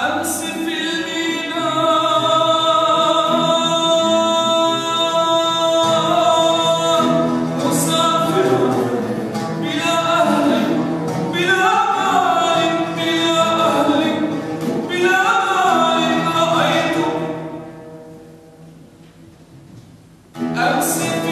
I'm sick of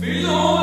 Feel